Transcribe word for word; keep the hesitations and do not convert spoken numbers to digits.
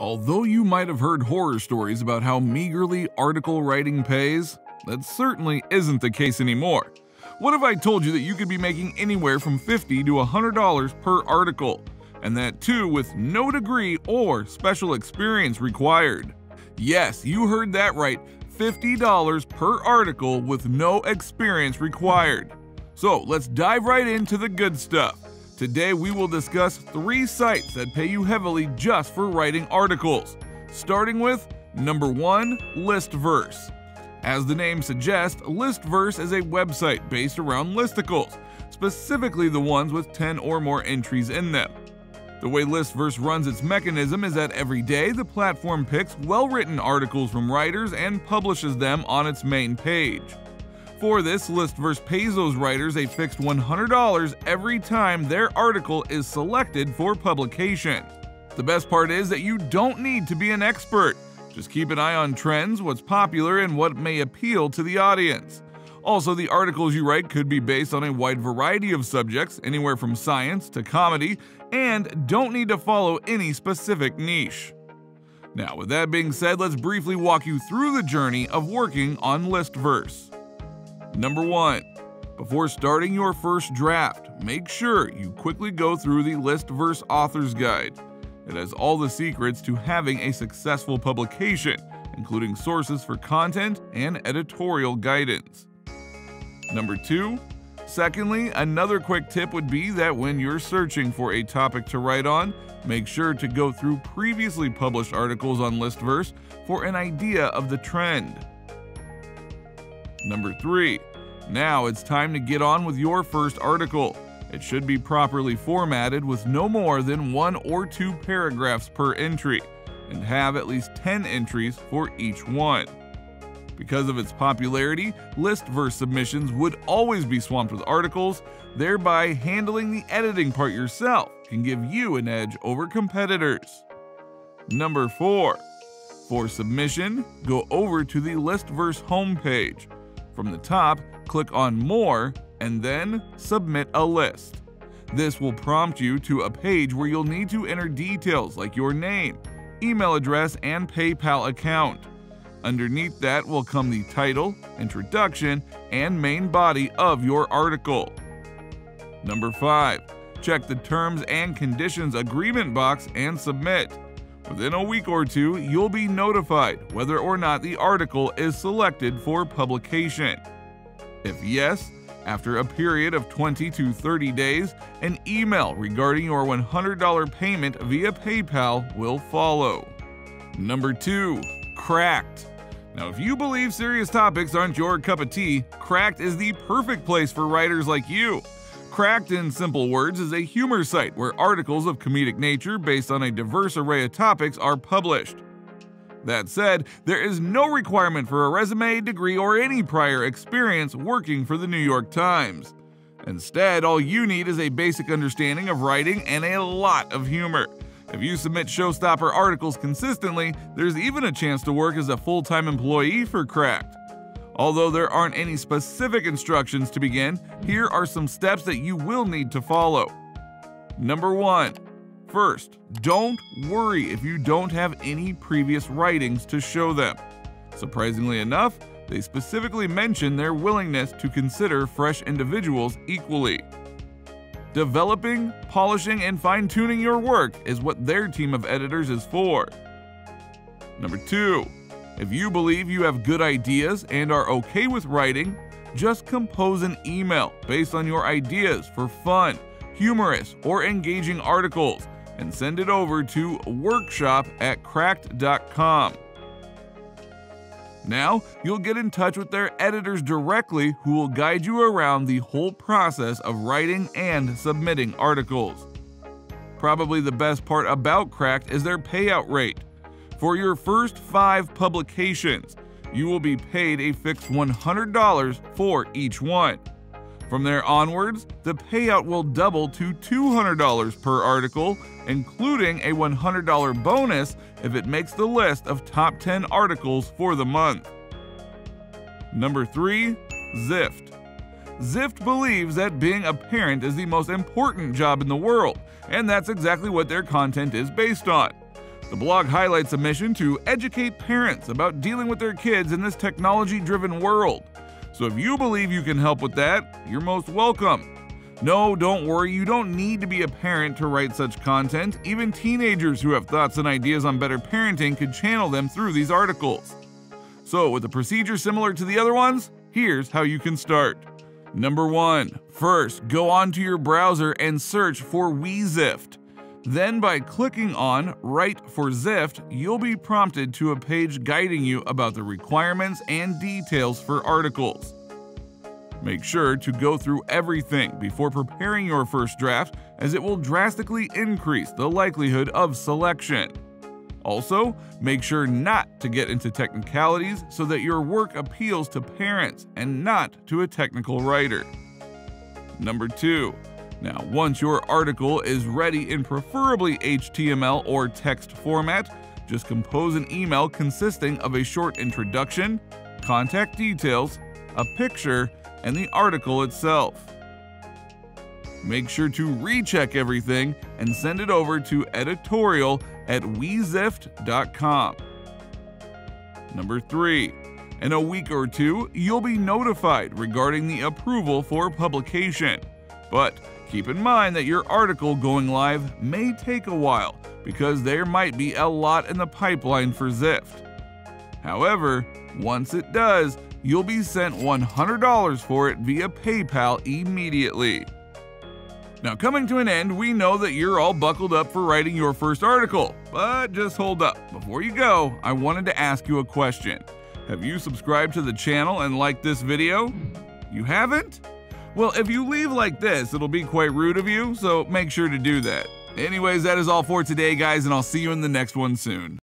Although you might have heard horror stories about how meagerly article writing pays, that certainly isn't the case anymore. What if I told you that you could be making anywhere from fifty to one hundred dollars per article, and that too with no degree or special experience required? Yes, you heard that right, fifty dollars per article with no experience required. So let's dive right into the good stuff. Today we will discuss three sites that pay you heavily just for writing articles, starting with number one, Listverse. As the name suggests, Listverse is a website based around listicles, specifically the ones with ten or more entries in them. The way Listverse runs its mechanism is that every day the platform picks well-written articles from writers and publishes them on its main page. For this, Listverse pays those writers a fixed one hundred dollars every time their article is selected for publication. The best part is that you don't need to be an expert. Just keep an eye on trends, what's popular, and what may appeal to the audience. Also, the articles you write could be based on a wide variety of subjects, anywhere from science to comedy, and don't need to follow any specific niche. Now, with that being said, let's briefly walk you through the journey of working on Listverse. Number one. Before starting your first draft, make sure you quickly go through the Listverse Author's Guide. It has all the secrets to having a successful publication, including sources for content and editorial guidance. Number two. Secondly, another quick tip would be that when you're searching for a topic to write on, make sure to go through previously published articles on Listverse for an idea of the trend. Number three. Now it's time to get on with your first article. It should be properly formatted with no more than one or two paragraphs per entry, and have at least ten entries for each one. Because of its popularity, Listverse submissions would always be swamped with articles, thereby handling the editing part yourself can give you an edge over competitors. Number four. For submission, go over to the Listverse homepage. From the top, click on More, and then submit a list. This will prompt you to a page where you'll need to enter details like your name, email address, and PayPal account. Underneath that will come the title, introduction, and main body of your article. Number five. Check the Terms and Conditions Agreement box and submit. Within a week or two, you'll be notified whether or not the article is selected for publication. If yes, after a period of twenty to thirty days, an email regarding your one hundred dollar payment via PayPal will follow. Number two. Cracked. Now, if you believe serious topics aren't your cup of tea, Cracked is the perfect place for writers like you. Cracked, in simple words, is a humor site where articles of comedic nature based on a diverse array of topics are published. That said, there is no requirement for a resume, degree, or any prior experience working for the New York Times. Instead, all you need is a basic understanding of writing and a lot of humor. If you submit showstopper articles consistently, there's even a chance to work as a full-time employee for Cracked. Although there aren't any specific instructions to begin, here are some steps that you will need to follow. Number one. First, don't worry if you don't have any previous writings to show them. Surprisingly enough, they specifically mention their willingness to consider fresh individuals equally. Developing, polishing, and fine-tuning your work is what their team of editors is for. Number two. If you believe you have good ideas and are okay with writing, just compose an email based on your ideas for fun, humorous, or engaging articles, and send it over to workshop at cracked dot com. Now, you'll get in touch with their editors directly, who will guide you around the whole process of writing and submitting articles. Probably the best part about Cracked is their payout rate. For your first five publications, you will be paid a fixed one hundred dollars for each one. From there onwards, the payout will double to two hundred dollars per article, including a one hundred dollar bonus if it makes the list of top ten articles for the month. Number three. Zift. Zift believes that being a parent is the most important job in the world, and that's exactly what their content is based on. The blog highlights a mission to educate parents about dealing with their kids in this technology-driven world. So if you believe you can help with that, you're most welcome. No, don't worry, you don't need to be a parent to write such content. Even teenagers who have thoughts and ideas on better parenting could channel them through these articles. So with a procedure similar to the other ones, here's how you can start. Number one, first, go onto your browser and search for WeZift. Then by clicking on Write for Zift, you'll be prompted to a page guiding you about the requirements and details for articles. Make sure to go through everything before preparing your first draft, as it will drastically increase the likelihood of selection. Also, make sure not to get into technicalities so that your work appeals to parents and not to a technical writer. Number two. Now, once your article is ready in preferably H T M L or text format, just compose an email consisting of a short introduction, contact details, a picture, and the article itself. Make sure to recheck everything and send it over to editorial at wezift dot com. Number three, in a week or two, you'll be notified regarding the approval for publication. But keep in mind that your article going live may take a while because there might be a lot in the pipeline for Zift. However, once it does, you'll be sent one hundred dollars for it via PayPal immediately. Now, coming to an end, we know that you're all buckled up for writing your first article, but just hold up. Before you go, I wanted to ask you a question. Have you subscribed to the channel and liked this video? You haven't? Well, if you leave like this, it'll be quite rude of you, so make sure to do that. Anyways, that is all for today, guys, and I'll see you in the next one soon.